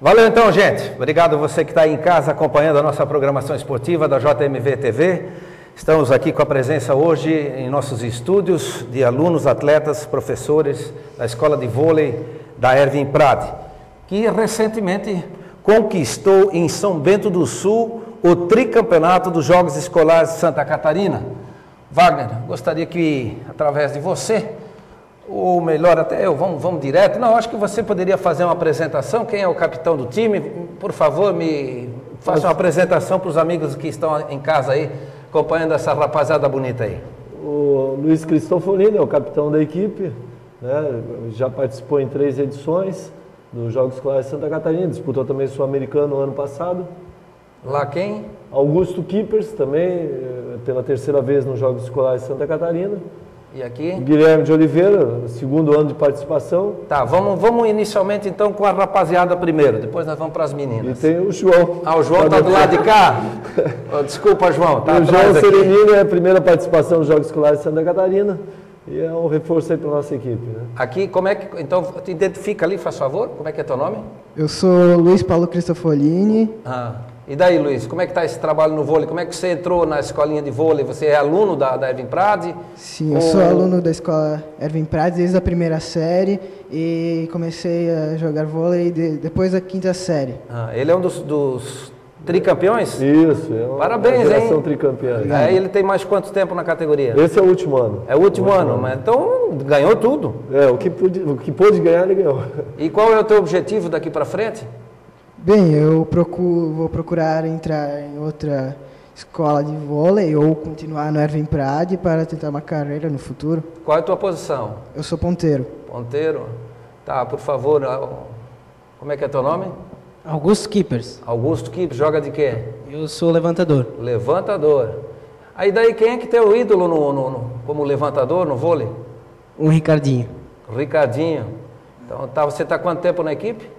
Valeu então, gente. Obrigado você que está aí em casa acompanhando a nossa programação esportiva da JMV TV. Estamos aqui com a presença hoje em nossos estúdios de alunos, atletas, professores da Escola de Vôlei da Erwin Prade, que recentemente conquistou em São Bento do Sul o tricampeonato dos Jogos Escolares de Santa Catarina. Wagner, gostaria que, através de você, ou melhor, até eu, vamos direto. Não, acho que você poderia fazer uma apresentação. Quem é o capitão do time? Por favor, me faça uma apresentação para os amigos que estão em casa aí, acompanhando essa rapaziada bonita aí. O Luiz Cristofolini é o capitão da equipe, né? Já participou em 3 edições dos Jogos Escolares de Santa Catarina, disputou também o Sul-Americano no ano passado. Lá quem? Augusto Kippers, também, pela 3ª vez nos Jogos Escolares de Santa Catarina. E aqui? Guilherme de Oliveira, 2º ano de participação. Tá, vamos inicialmente então com a rapaziada primeiro, depois nós vamos para as meninas. E tem o João. Ah, o João está do lado de cá? Desculpa, João. Tá, o João Serenino é a primeira participação nos Jogos Escolares de Santa Catarina e é um reforço aí para a nossa equipe, né? Aqui, como é que... Então, te identifica ali, faz favor, como é que é teu nome? Eu sou Luiz Paulo Cristofolini. Ah. E daí, Luiz, como é que está esse trabalho no vôlei? Como é que você entrou na escolinha de vôlei? Você é aluno da Erwin Prade? Sim, eu sou aluno da escola Erwin Prade desde a 1ª série e comecei a jogar vôlei depois da 5ª série. Ah, ele é um dos tricampeões? Isso. Parabéns, hein? Geração tricampeã. Aí ele tem mais quanto tempo na categoria? Esse é o último ano. É o último ano, mas então ganhou tudo. É, o que pôde ganhar, ele ganhou. E qual é o teu objetivo daqui para frente? Bem, eu vou procurar entrar em outra escola de vôlei ou continuar no Erwin Prade para tentar uma carreira no futuro. Qual é a tua posição? Eu sou ponteiro. Ponteiro? Tá, por favor, como é que é teu nome? Augusto Kippers. Augusto Kippers, joga de quê? Eu sou levantador. Levantador. Aí daí, quem é que tem o ídolo como levantador no vôlei? O Ricardinho. Ricardinho. Então, tá, você está há quanto tempo na equipe?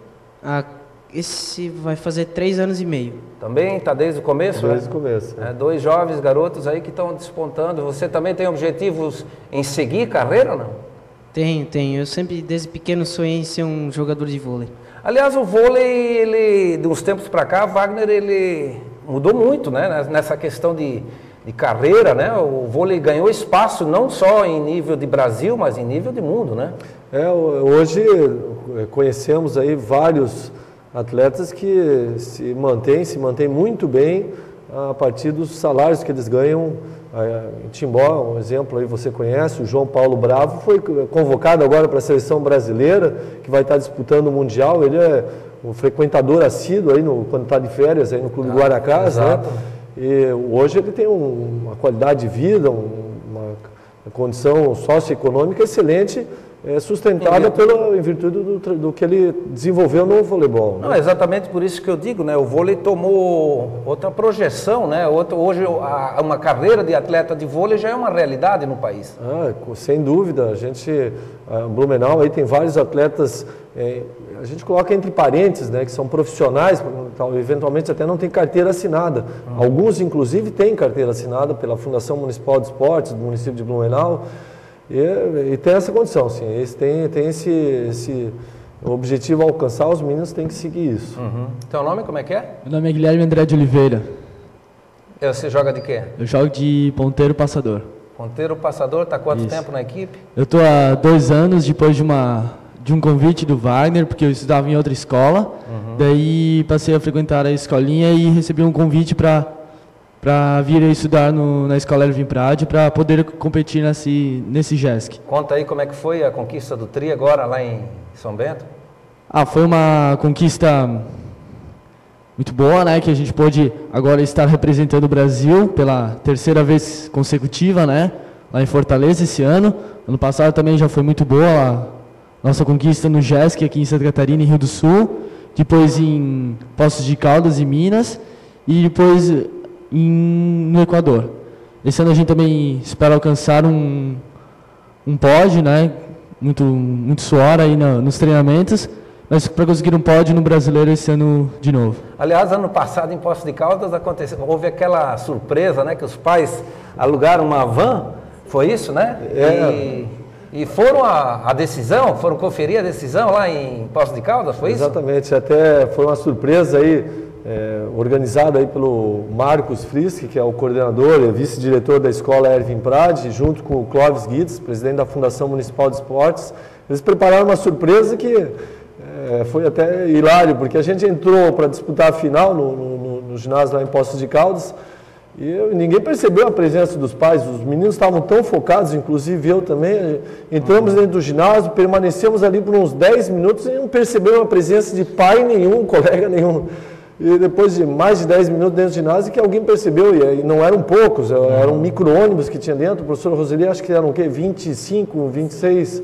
Esse vai fazer 3 anos e meio. Também? Está desde o começo? Desde o começo. É, 2 jovens garotos aí que estão despontando. Você também tem objetivos em seguir carreira ou não? Tenho. Eu sempre, desde pequeno, sonhei em ser um jogador de vôlei. Aliás, o vôlei, ele, de uns tempos para cá, Wagner, ele mudou muito, né? Nessa questão de carreira, né? O vôlei ganhou espaço não só em nível de Brasil, mas em nível de mundo, né? É, hoje conhecemos aí vários atletas que se mantêm muito bem a partir dos salários que eles ganham. Em Timbó, um exemplo aí você conhece, o João Paulo Bravo foi convocado agora para a Seleção Brasileira, que vai estar disputando o Mundial. Ele é um frequentador assíduo aí quando está de férias aí no Clube Guaracás, né? E hoje ele tem uma qualidade de vida, uma condição socioeconômica excelente, sustentada em virtude do que ele desenvolveu no voleibol, né? Não, é exatamente por isso que eu digo, né? O vôlei tomou outra projeção, né? Hoje uma carreira de atleta de vôlei já é uma realidade no país. Ah, sem dúvida. Blumenau aí tem vários atletas, a gente coloca entre parênteses, né, que são profissionais, eventualmente até não tem carteira assinada. Alguns, inclusive, têm carteira assinada pela Fundação Municipal de Esportes do município de Blumenau. E tem essa condição, sim. Tem esse objetivo a alcançar, os meninos têm que seguir isso. Uhum. Teu nome, como é que é? Meu nome é Guilherme André de Oliveira. E você joga de quê? Eu jogo de ponteiro passador. Ponteiro passador, está há quanto tempo na equipe? Eu estou há 2 anos, depois de um convite do Wagner, porque eu estudava em outra escola. Uhum. Daí passei a frequentar a escolinha e recebi um convite para vir estudar na escola Erwin Prade, para poder competir nesse GESC. Conta aí como é que foi a conquista do tri agora lá em São Bento. Ah, foi uma conquista muito boa, né? Que a gente pôde agora estar representando o Brasil pela 3ª vez consecutiva, né? Lá em Fortaleza esse ano. Ano passado também já foi muito boa a nossa conquista no GESC aqui em Santa Catarina e Rio do Sul. Depois em Poços de Caldas e Minas. E depois no Equador. Esse ano a gente também espera alcançar um pódio, né? Muito suor aí nos treinamentos, mas para conseguir um pódio no brasileiro esse ano de novo. Aliás, ano passado em Poços de Caldas houve aquela surpresa, né? Que os pais alugaram uma van, foi isso, né? É. E foram à decisão, foram conferir a decisão lá em Poços de Caldas, foi isso? Exatamente, até foi uma surpresa aí, organizada aí pelo Marcos Frisk, que é o coordenador e vice-diretor da escola Erwin Prade, junto com o Clóvis Gitz, presidente da Fundação Municipal de Esportes. Eles prepararam uma surpresa que foi até hilário, porque a gente entrou para disputar a final no ginásio lá em Poços de Caldas, e ninguém percebeu a presença dos pais, os meninos estavam tão focados, inclusive eu também. Entramos dentro do ginásio, permanecemos ali por uns 10 minutos e não percebemos a presença de pai nenhum, colega nenhum. E depois de mais de 10 minutos dentro do ginásio, que alguém percebeu, e não eram poucos, eram micro-ônibus que tinha dentro. O professor Roseli, acho que eram o quê? 25, 26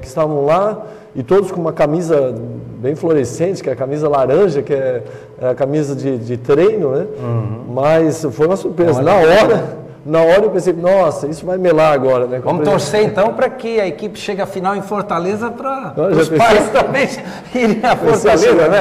que estavam lá, e todos com uma camisa bem fluorescente, que é a camisa laranja, que é a camisa de treino, né? Uhum. Mas foi uma surpresa. Na hora eu pensei, nossa, isso vai melar agora, né? Vamos torcer então para que a equipe chegue à final em Fortaleza, para os pais também irem a Fortaleza, né?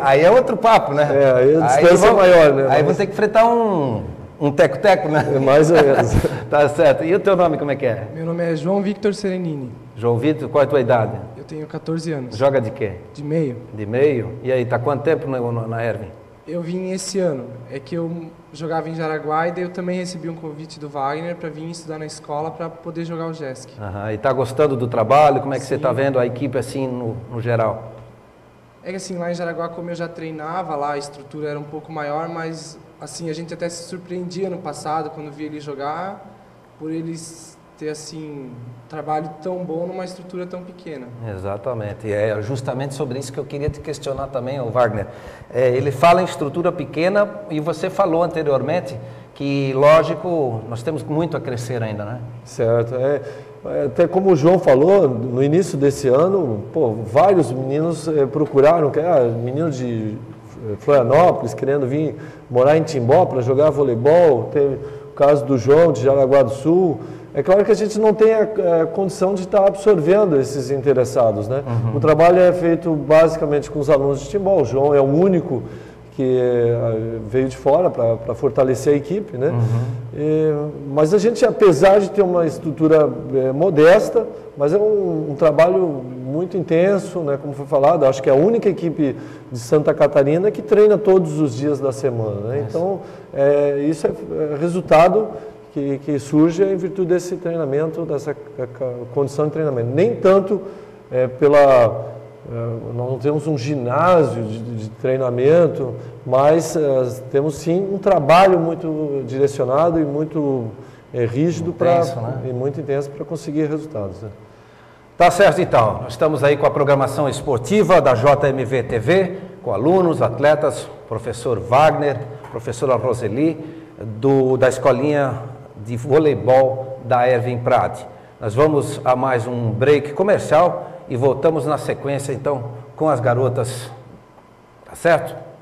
Aí é outro papo, né? Aí a distância é maior, né? Aí vão ter que enfrentar um teco-teco, né? É mais ou menos. Tá certo. E o teu nome, como é que é? Meu nome é João Victor Serenini. João Victor, qual é a tua idade? Eu tenho 14 anos. Joga de quê? De meio. De meio? E aí, tá quanto tempo na Erwin? Eu vim esse ano. É que eu jogava em Jaraguá e daí eu também recebi um convite do Wagner para vir estudar na escola para poder jogar o GESC. Aham. E tá gostando do trabalho? Como é que você tá vendo a equipe assim no geral? É que assim, lá em Jaraguá, como eu já treinava lá, a estrutura era um pouco maior, mas assim, a gente até se surpreendia no passado quando via ele jogar, por eles ter assim trabalho tão bom numa estrutura tão pequena. Exatamente, e é justamente sobre isso que eu queria te questionar também, o Wagner. Ele fala em estrutura pequena e você falou anteriormente que, lógico, nós temos muito a crescer ainda, né? Certo, até como o João falou, no início desse ano, pô, vários meninos procuraram, meninos de Florianópolis querendo vir morar em Timbó para jogar voleibol, teve o caso do João de Jaraguá do Sul. É claro que a gente não tem a condição de estar absorvendo esses interessados, né? Uhum. O trabalho é feito basicamente com os alunos de Timbó. O João é o único que veio de fora para fortalecer a equipe, né? Uhum. Mas a gente, apesar de ter uma estrutura modesta, mas é um trabalho muito intenso, né? Como foi falado, acho que é a única equipe de Santa Catarina que treina todos os dias da semana, né? Então, isso é resultado que surge em virtude desse treinamento, dessa condição de treinamento. Nem tanto nós não temos um ginásio de treinamento, mas temos sim um trabalho muito direcionado e muito rígido e muito intenso para conseguir resultados, né? Tá certo então, nós estamos aí com a programação esportiva da JMV TV, com alunos, atletas, professor Wagner, professora Roseli, da escolinha de voleibol da Erwin Prade. Nós vamos a mais um break comercial e voltamos na sequência então com as garotas, tá certo?